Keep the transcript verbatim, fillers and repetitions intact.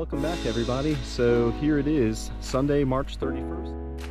Welcome back, everybody. So here it is, Sunday, March thirty-first.